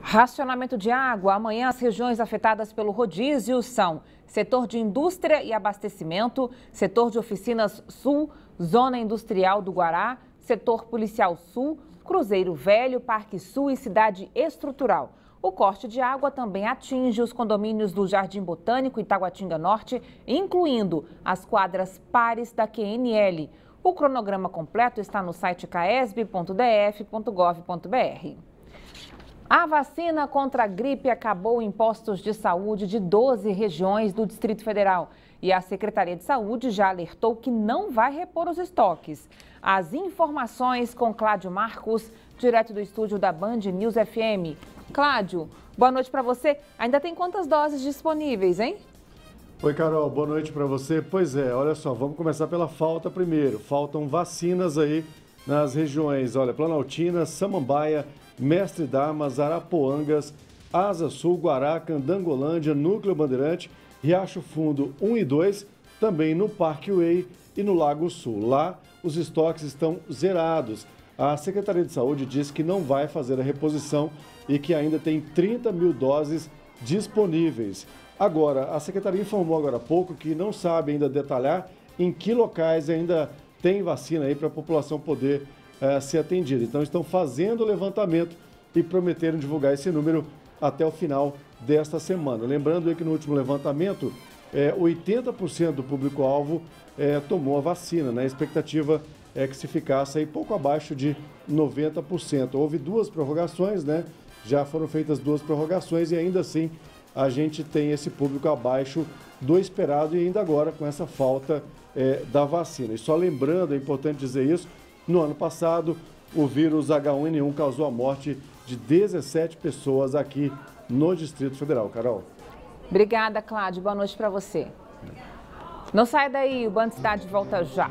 Racionamento de água. Amanhã as regiões afetadas pelo rodízio são setor de indústria e abastecimento, setor de oficinas sul, zona industrial do Guará, setor policial sul, Cruzeiro Velho, Parque Sul e Cidade Estrutural. O corte de água também atinge os condomínios do Jardim Botânico e Taguatinga Norte, incluindo as quadras pares da QNL. O cronograma completo está no site caesb.df.gov.br. A vacina contra a gripe acabou em postos de saúde de 12 regiões do Distrito Federal. E a Secretaria de Saúde já alertou que não vai repor os estoques. As informações com Cláudio Marcos, direto do estúdio da Band News FM. Cláudio, boa noite para você. Ainda tem quantas doses disponíveis, hein? Oi, Carol. Boa noite para você. Pois é, olha só, vamos começar pela falta primeiro. Faltam vacinas aí nas regiões, olha, Planaltina, Samambaia, Mestre Damas, Arapoangas, Asa Sul, Guará, Candangolândia, Núcleo Bandeirante, Riacho Fundo 1 e 2, também no Parque Uei e no Lago Sul. Lá, os estoques estão zerados. A Secretaria de Saúde diz que não vai fazer a reposição e que ainda tem 30 mil doses disponíveis. Agora, a Secretaria informou agora há pouco que não sabe ainda detalhar em que locais ainda tem vacina aí para a população poder ser atendida. Então, estão fazendo o levantamento e prometeram divulgar esse número até o final desta semana. Lembrando que no último levantamento, 80% do público-alvo tomou a vacina, né? A expectativa é que se ficasse aí pouco abaixo de 90%. Houve duas prorrogações, né? Já foram feitas duas prorrogações e ainda assim a gente tem esse público abaixo do esperado e ainda agora com essa falta da vacina. E só lembrando, é importante dizer isso, no ano passado, o vírus H1N1 causou a morte de 17 pessoas aqui no Distrito Federal. Carol. Obrigada, Cláudio. Boa noite para você. Não sai daí, o Band Cidade volta já.